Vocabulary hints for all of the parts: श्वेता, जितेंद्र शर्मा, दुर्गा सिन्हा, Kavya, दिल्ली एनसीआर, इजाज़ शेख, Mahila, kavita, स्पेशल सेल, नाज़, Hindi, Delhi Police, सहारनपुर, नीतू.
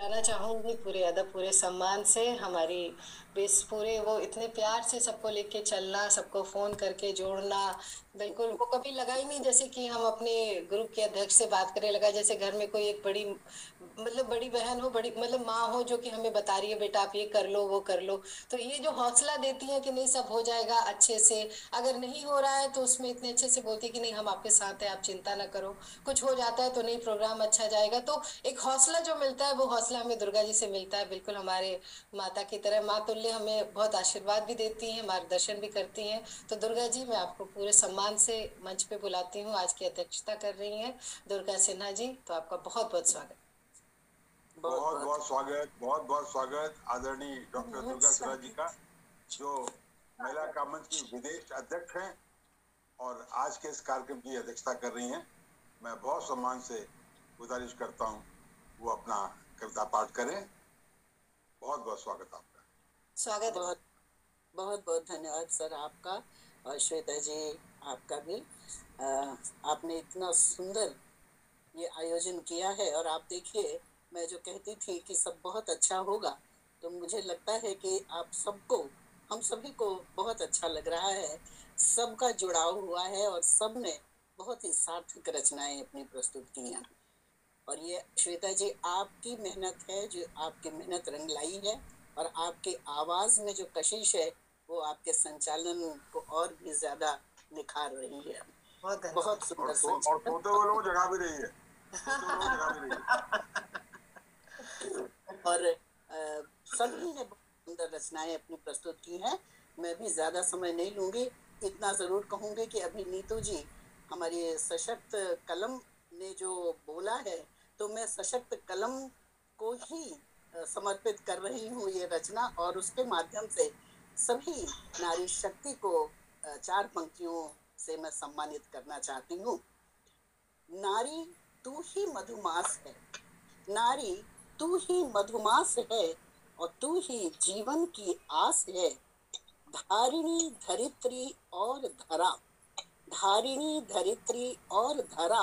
बताना चाहूँगी पूरे अदब पूरे सम्मान से हमारी बेस पूरे वो इतने प्यार से सबको लेके चलना, सबको फ़ोन करके जोड़ना, बिल्कुल वो कभी लगा ही नहीं जैसे कि हम अपने ग्रुप के अध्यक्ष से बात करें, लगा जैसे घर में कोई एक बड़ी मतलब बड़ी बहन हो, बड़ी मतलब माँ हो जो कि हमें बता रही है बेटा आप ये कर लो वो कर लो। तो ये जो हौसला देती है कि नहीं सब हो जाएगा अच्छे से, अगर नहीं हो रहा है तो उसमें इतने अच्छे से बोलती है कि नहीं हम आपके साथ हैं, आप चिंता ना करो, कुछ हो जाता है तो नहीं प्रोग्राम अच्छा जाएगा। तो एक हौसला जो मिलता है वो हौसला हमें दुर्गा जी से मिलता है, बिल्कुल हमारे माता की तरह। माँ तुल्य हमें बहुत आशीर्वाद भी देती हैं, मार्गदर्शन भी करती हैं। तो दुर्गा जी मैं आपको पूरे सम्मान से मंच पे बुलाती हूँ, आज की अध्यक्षता कर रही हैं दुर्गा सिन्हा जी, तो आपका बहुत बहुत स्वागत। बहुत बहुत स्वागत, बहुत बहुत स्वागत आदरणीय डॉक्टर दुर्गा सिन्हा जी का, जो महिला का मंच की विदेश अध्यक्ष हैं और आज के इस कार्यक्रम की अध्यक्षता कर रही हैं। मैं बहुत सम्मान से गुजारिश करता हूं वो अपना कविता पाठ करें। बहुत बहुत स्वागत आपका। स्वागत, बहुत बहुत बहुत धन्यवाद सर आपका, और श्वेता जी आपका भी। आपने इतना सुंदर ये आयोजन किया है, और आप देखिए मैं जो कहती थी कि सब बहुत अच्छा होगा, तो मुझे लगता है कि आप सबको, हम सभी को बहुत अच्छा लग रहा है, सबका जुड़ाव हुआ है और सब ने बहुत ही सार्थक रचनाएं अपनी प्रस्तुत की हैं। और ये श्वेता जी आपकी मेहनत है, जो आपकी मेहनत रंग लाई है, और आपकी आवाज़ में जो कशिश है वो आपके संचालन को और भी ज़्यादा निखार रही है। बहुत सुंदर संचालन जगह भी रही है और सभी ने सुंदर रचनाएं अपनी प्रस्तुत की हैं। मैं भी ज़्यादा समय नहीं लूँगी, इतना ज़रूर कहूँगी कि अभी नीतू जी हमारी सशक्त कलम ने जो बोला है, तो मैं सशक्त कलम को ही समर्पित कर रही हूँ ये रचना, और उसके माध्यम से सभी नारी शक्ति को 4 पंक्तियों से मैं सम्मानित करना चाहती हूँ। नारी तू ही मधुमास है, नारी तू ही मधुमास है, और तू ही जीवन की आस है। धारिणी धरित्री और धरा, धारिणी धरित्री और धरा,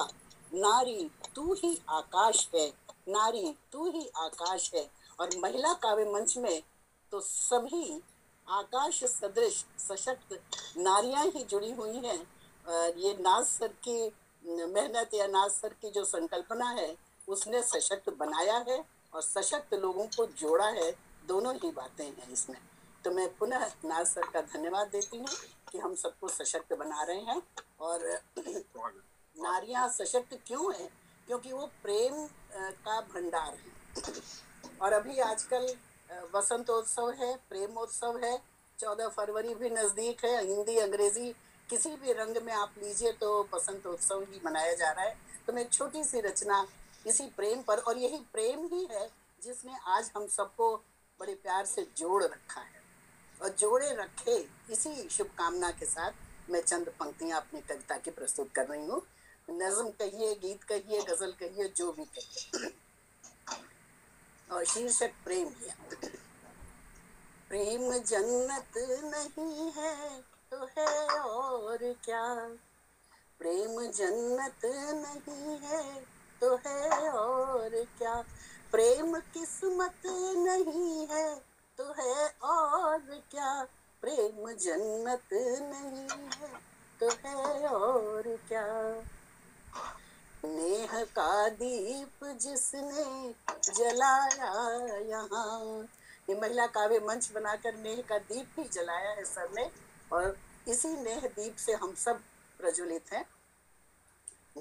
नारी तू ही आकाश है, नारी तू ही आकाश है। और महिला काव्य मंच में तो सभी आकाश सदृश सशक्त नारियां ही जुड़ी हुई हैं। ये नाज़ सर की मेहनत या नाज़ सर की जो संकल्पना है उसने सशक्त बनाया है और सशक्त लोगों को जोड़ा है, दोनों ही बातें हैं इसमें। तो मैं पुनः नाज़ सर का धन्यवाद देती हूँ कि हम सबको सशक्त बना रहे हैं। और नारियां सशक्त क्यों है? क्योंकि वो प्रेम का भंडार है। और अभी आजकल वसंतोत्सव है, प्रेमोत्सव है, 14 फरवरी भी नज़दीक है। हिंदी अंग्रेजी किसी भी रंग में आप लीजिए तो वसंतोत्सव ही मनाया जा रहा है। तो मैं छोटी सी रचना इसी प्रेम पर, और यही प्रेम ही है जिसने आज हम सबको बड़े प्यार से जोड़ रखा है, और जोड़े रखे इसी शुभकामना के साथ मैं चंद पंक्तियाँ अपनी कविता की प्रस्तुत कर रही हूँ। नज़म कहिए, गीत कहिए, गज़ल कहिए, जो भी कहिए, और शीर्षक प्रेम है। प्रेम जन्नत नहीं है तो है और क्या, प्रेम जन्नत नहीं है तो है और क्या, प्रेम किस्मत नहीं है तो है और क्या, प्रेम जन्नत नहीं है तो है और क्या। नेह का दीप जिसने जलाया यहाँ, ये महिला काव्य मंच बनाकर नेह का दीप भी जलाया है सर ने, और इसी नेह दीप से हम सब प्रज्वलित हैं।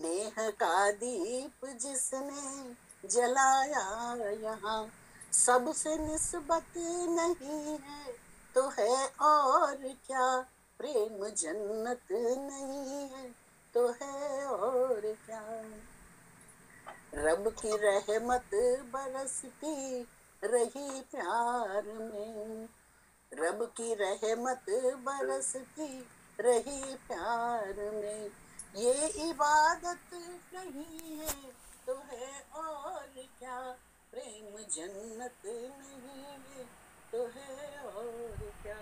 नेह का दीप जिसने जलाया यहाँ, सबसे निस्बत नहीं है तो है और क्या, प्रेम जन्नत नहीं है तो है और क्या। रब की रहमत बरसती रही प्यार में, रब की रहमत बरसती रही प्यार में, ये इबादत नहीं है तो है और क्या, प्रेम जन्नत नहीं है तो है और क्या।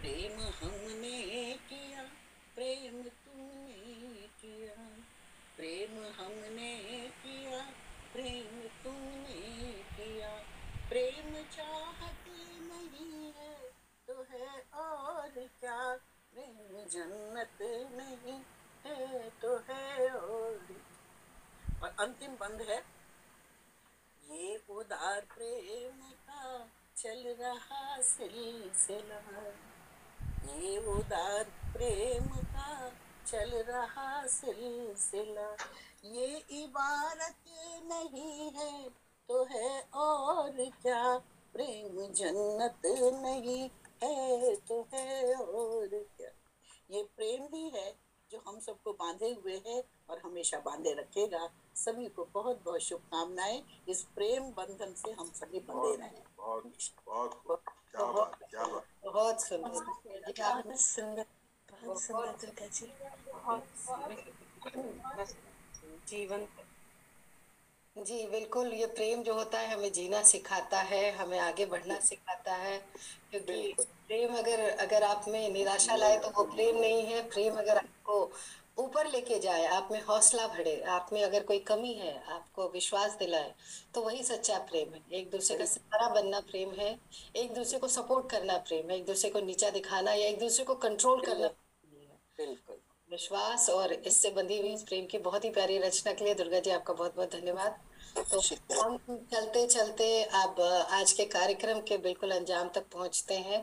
प्रेम हमने किया, प्रेम तुमने किया, प्रेम हमने किया, प्रेम तुमने अंतिम बंद है। ये उदार प्रेम का चल रहा सिलसिला, ये उदार प्रेम का चल रहा सिलसिला, ये इबारत नहीं है तो है और क्या, प्रेम जन्नत नहीं है तो है और क्या। ये प्रेम भी है जो हम सबको बांधे हुए है और हमेशा बांधे रखेगा। सभी को बहुत बहुत शुभकामनाएं। इस प्रेम बंधन से हम सभी बंधे रहे। बहुत सुंदर, बहुत सुंदर दुर्गा जी, बहुत जीवन जी बिल्कुल। ये प्रेम जो होता है हमें जीना सिखाता है, हमें आगे बढ़ना सिखाता है, क्योंकि प्रेम अगर आप में निराशा लाए तो वो प्रेम नहीं है। प्रेम अगर आपको ऊपर लेके जाए, आप में हौसला बढ़े, आप में अगर कोई कमी है आपको विश्वास दिलाए, तो वही सच्चा प्रेम है। एक दूसरे का सहारा बनना प्रेम है, एक दूसरे को सपोर्ट करना प्रेम है, एक दूसरे को नीचा दिखाना या एक दूसरे को कंट्रोल करना बिल्कुल विश्वास और इससे बंधी हुई इस प्रेम की बहुत ही प्यारी रचना के लिए दुर्गा जी आपका बहुत बहुत धन्यवाद। तो हम चलते चलते अब आज के कार्यक्रम के बिल्कुल अंजाम तक पहुंचते हैं।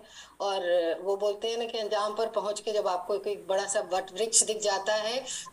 और वो बोलते हैं ना कि अंजाम पर पहुंच के जब आपको कोई बड़ा सा वट वृक्ष दिख जाता है तो